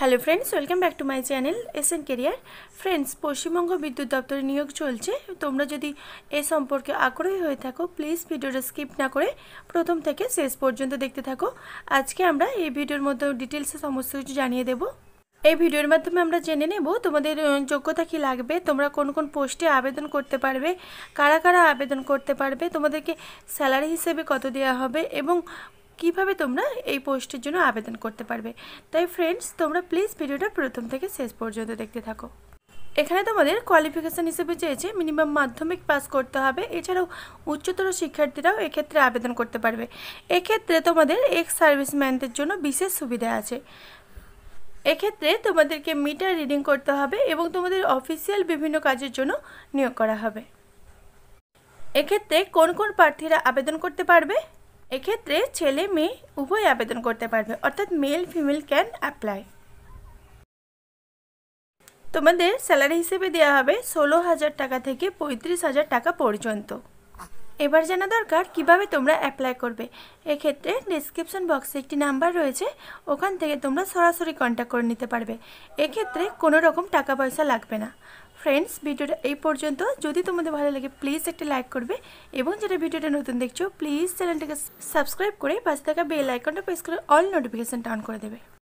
Hello friends welcome back to my channel SN career. Friends Paschim Banga विद्युत दफ्तर नियोग चलते तुम्हारा जदि ए सम्पर्के आग्रही हये थाको प्लिज भिडियोटा स्किप ना करे प्रथम थेके शेष पर्यन्त देखते थाको। आज के आमरा ए भिडियोर मध्य डिटेल्स समस्त किछु जानिये देब। এই ভিডিওর মাধ্যমে আমরা জেনে নেব তোমাদের যোগ্যতা কি লাগবে, তোমরা কোন কোন পোস্টে আবেদন করতে পারবে, কারা কারা আবেদন করতে পারবে, তোমাদেরকে স্যালারি হিসেবে কত দেওয়া হবে এবং কিভাবে তোমরা এই পোস্টের জন্য আবেদন করতে পারবে। তাই ফ্রেন্ডস তোমরা প্লিজ ভিডিওটা প্রথম থেকে শেষ পর্যন্ত দেখতে থাকো। এখানে তোমাদের কোয়ালিফিকেশন হিসেবে চেয়েছে মিনিমাম মাধ্যমিক পাস করতে হবে, এছাড়াও উচ্চতর শিক্ষার্থীরাও এক্ষেত্রে আবেদন করতে পারবে। এক্ষেত্রে তোমাদের এক্স সার্ভিসম্যানদের জন্য বিশেষ সুবিধা আছে। एक क्षेत्र में तुम्हारे मीटर रिडिंग करते हैं, तुम्हारे ऑफिशियल विभिन्न काजेर जोनो नियोग करा हबे। एक क्षेत्र में कौन-कौन प्रार्थीरा आवेदन करते पारबे, एक क्षेत्र में छेले मेये उभय आवेदन करते पारबे, अर्थात मेल फिमेल कैन अप्लाई। तुम्हारे सैलरी हिसेबे देया हबे 16,000 टाका थेके 35,000 टाका पर्यन्त। एबार जाना दरकार किभाबे तोमरा अप्लाई करबे। एक क्षेत्रे डेस्क्रिप्शन बक्से एकटी नम्बर रयेछे, ओखान थेके तोमरा सरासरि कन्टैक्ट करे निते पारबे। एक क्षेत्रे कोनो रकम टाका पयसा लागबे ना। फ्रेंड्स भिडियोटा एई पर्यन्त। जोदि तोमादेर भालो लागे प्लिज एकटी लाइक करबे एबं जेटा भिडियोटा नतुन देखछो प्लिज चैनलटाके सबस्क्राइब करे पाशे थाका बेल आइकनटा प्रेस करे अल नोटिफिकेशन अन करे देबे।